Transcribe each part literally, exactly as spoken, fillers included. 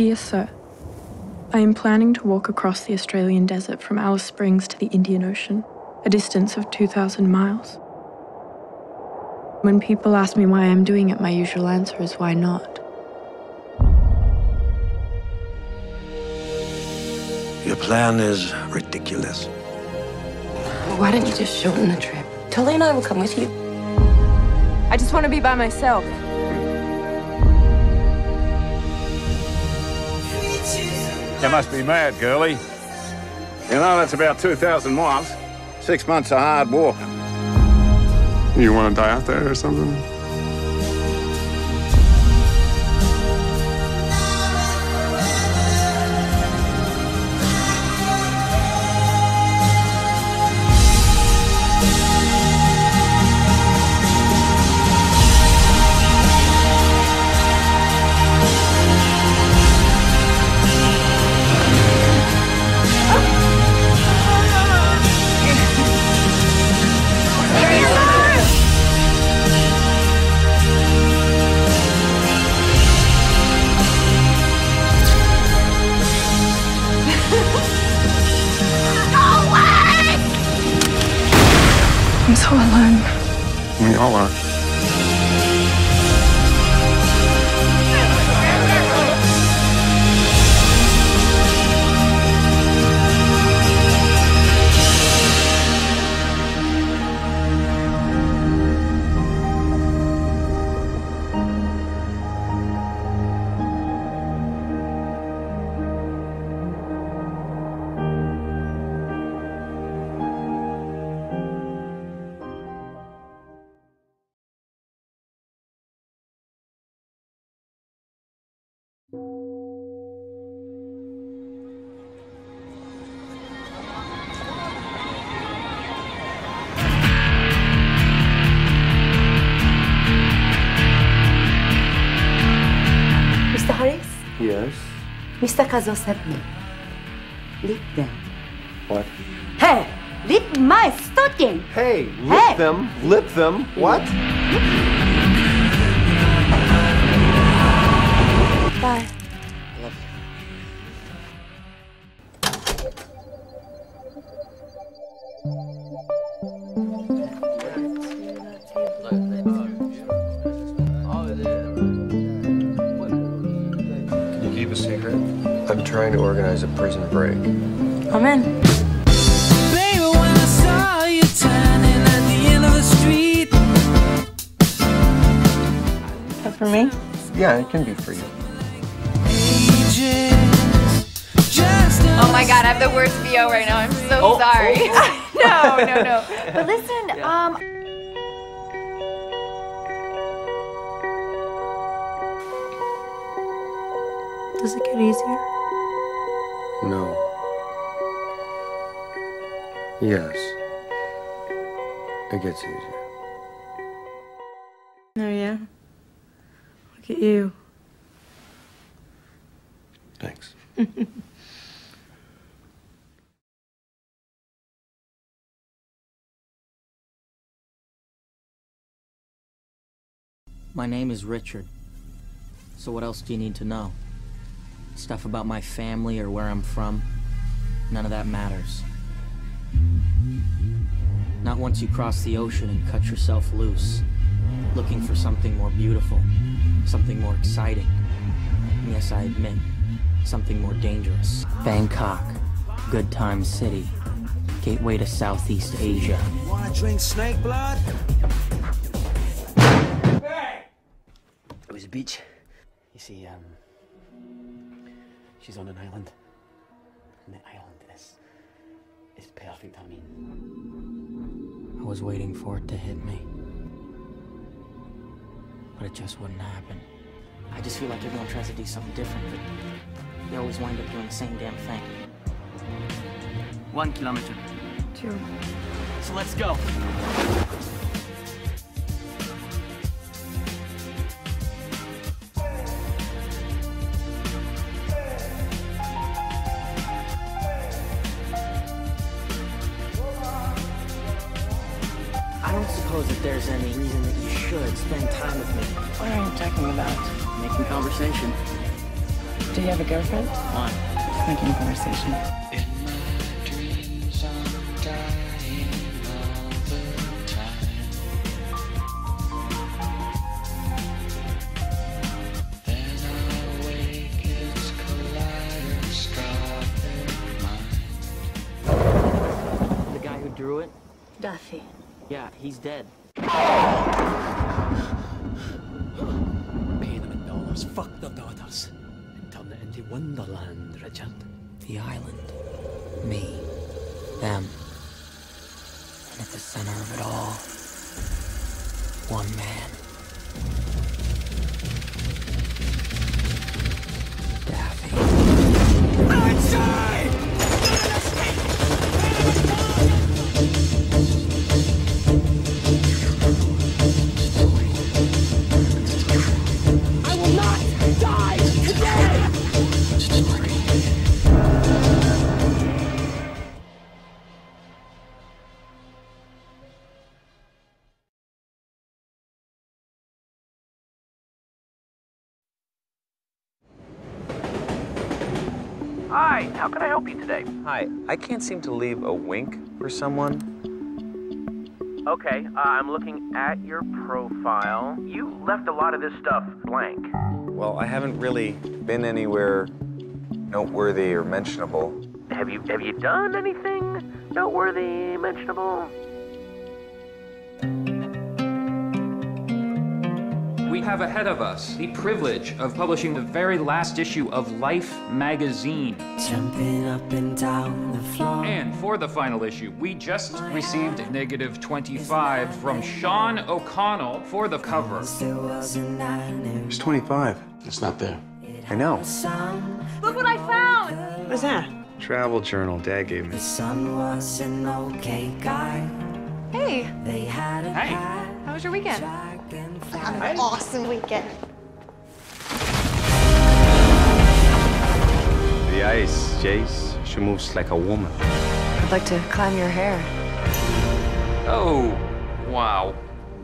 Dear Sir, I am planning to walk across the Australian desert from Alice Springs to the Indian Ocean, a distance of two thousand miles. When people ask me why I'm doing it, my usual answer is why not? Your plan is ridiculous. Why don't you just shorten the trip? Tully and I will come with you. I just want to be by myself. You must be mad, girlie. You know, that's about two thousand miles. Six months of hard walking. You want to die out there or something? I'm so alone. We all are. Yes? Mister Kazo sent me. Lick them. What? Hey! Lick my stocking! Hey! Lip hey. them! Lip them! What? Bye. Love you. I'm trying to organize a prison break. I'm in. Baby, when I saw you turning at the end of the street. Is that for me? Yeah, it can be for you. Oh my God, I have the worst V O right now. I'm so oh, sorry. Oh, oh. no, no, no. But listen, yeah. um... Does it get easier? No. Yes. It gets easier. Oh, yeah? Look at you. Thanks. My name is Richard. So what else do you need to know? Stuff about my family or where I'm from, none of that matters. Not once you cross the ocean and cut yourself loose, looking for something more beautiful, something more exciting, and yes, I admit, something more dangerous. Bangkok, good time city, gateway to Southeast Asia. Wanna drink snake blood? It was a beach. You see, um... she's on an island, and the island is, is perfect, I mean. I was waiting for it to hit me, but it just wouldn't happen. I just feel like everyone tries to do something different, but they always wind up doing the same damn thing. One kilometer. Two. So let's go. If there's any reason that you should spend time with me. What are you talking about? Making conversation. Do you have a girlfriend? One. Just making a conversation. In my dreams, I'm dying all the time. Then I wake, it's kaleidoscope in mind. The guy who drew it? Duffy. Yeah, he's dead. Pay them in dollars. Fuck the dollars. And turn it into Wonderland, Richard. The island. Me. Them. And at the center of it all, one man. Daffy. Outside! Hi, how can I help you today? Hi, I can't seem to leave a wink for someone. Okay, uh, I'm looking at your profile. You left a lot of this stuff blank. Well, I haven't really been anywhere noteworthy or mentionable. Have you, have you done anything noteworthy, mentionable? We have ahead of us the privilege of publishing the very last issue of Life Magazine. Jumping up and down the floor. And for the final issue, we just received negative twenty-five from Sean O'Connell for the cover. There's twenty-five. It's not there. I know. Look what I found! What's that? Travel journal Dad gave me. The sun was an okay guy. Hey. Hey. How was your weekend? I had an awesome weekend. The ice, Jace, she moves like a woman. I'd like to climb your hair. Oh, wow.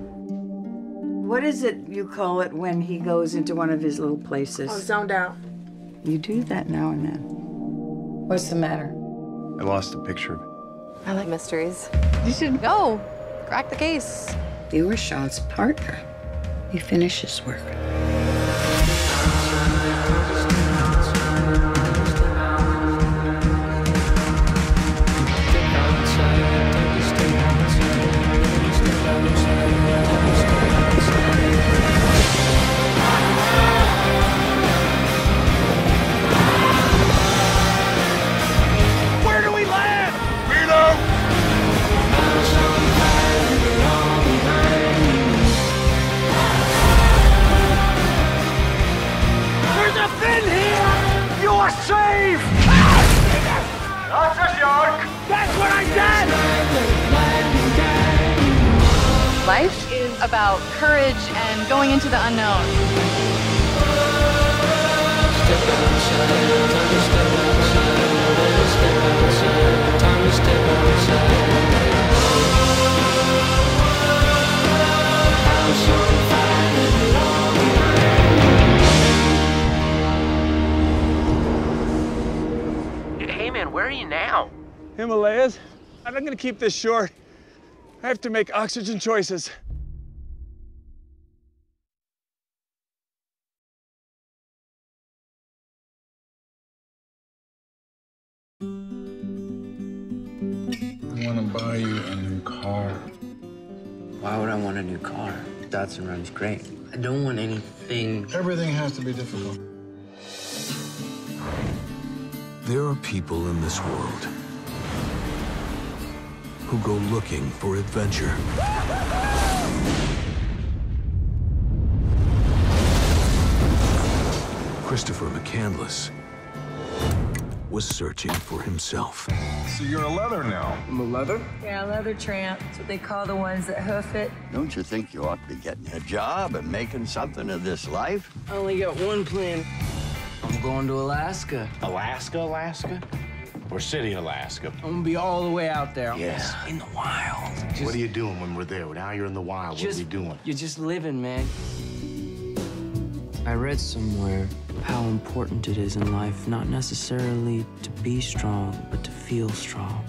What is it you call it when he goes into one of his little places? Oh, zoned out. You do that now and then. What's the matter? I lost a picture of it. I like mysteries. You should go. Crack the case. You were Sean's partner. You finish his work. Where do we land? Weirdo! Save! Not just York! That's what I did! Life is about courage and going into the unknown. Step outside, time to step outside, step outside, time to step outside. Where are you now? Himalayas. I'm gonna keep this short. I have to make oxygen choices. I wanna buy you a new car. Why would I want a new car? Datsun runs great. I don't want anything. Everything has to be difficult. There are people in this world who go looking for adventure. Christopher McCandless was searching for himself. So you're a leather now. I'm a leather? Yeah, a leather tramp. That's what they call the ones that hoof it. Don't you think you ought to be getting a job and making something of this life? I only got one plan. I'm going to Alaska. Alaska, Alaska? Or City, Alaska? I'm gonna be all the way out there. Yes. Yeah. In the wild. Just... What are you doing when we're there? Now you're in the wild. Just... What are you doing? You're just living, man. I read somewhere how important it is in life not necessarily to be strong, but to feel strong,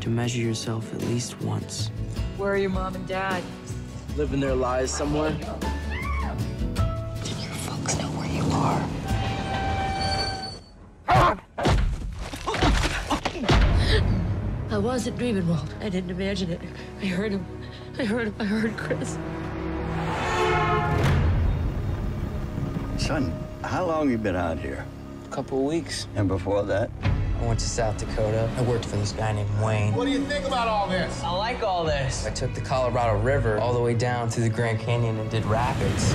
to measure yourself at least once. Where are your mom and dad? Living their lives somewhere. Did your folks know where you are? I wasn't dreaming, Walt. I didn't imagine it. I heard him. I heard him. I heard Chris. Son, how long have you been out here? A couple of weeks. And before that? I went to South Dakota. I worked for this guy named Wayne. What do you think about all this? I like all this. I took the Colorado River all the way down through the Grand Canyon and did rapids.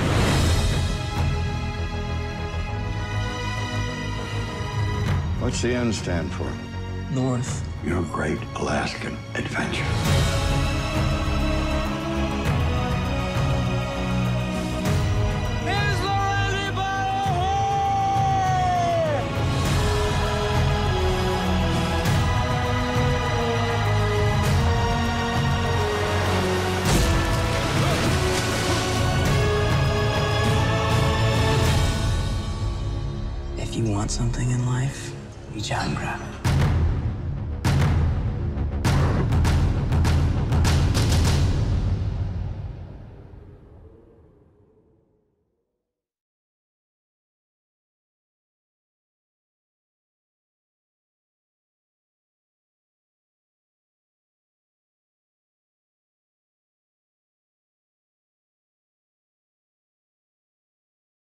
What's the N stand for? North. Your great Alaskan adventure. There's no anybody here! If you want something in life, reach out and grab it.